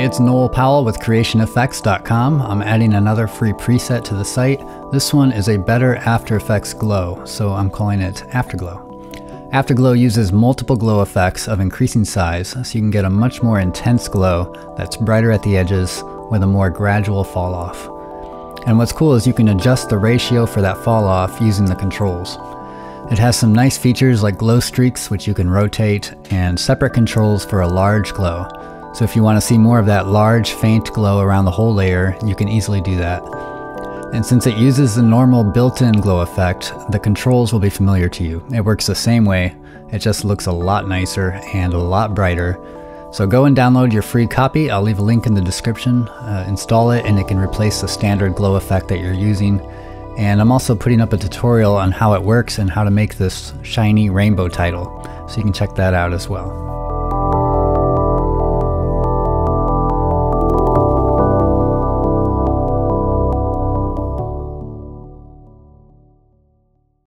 Hi, it's Noel Powell with creationeffects.com. I'm adding another free preset to the site. This one is a better After Effects glow, so I'm calling it Afterglow. Afterglow uses multiple glow effects of increasing size, so you can get a much more intense glow that's brighter at the edges with a more gradual fall off. And what's cool is you can adjust the ratio for that fall off using the controls. It has some nice features like glow streaks, which you can rotate, and separate controls for a large glow. So if you want to see more of that large, faint glow around the whole layer, you can easily do that. And since it uses the normal built-in glow effect, the controls will be familiar to you. It works the same way, it just looks a lot nicer and a lot brighter. So go and download your free copy. I'll leave a link in the description. Install it and it can replace the standard glow effect that you're using. And I'm also putting up a tutorial on how it works and how to make this shiny rainbow title. So you can check that out as well.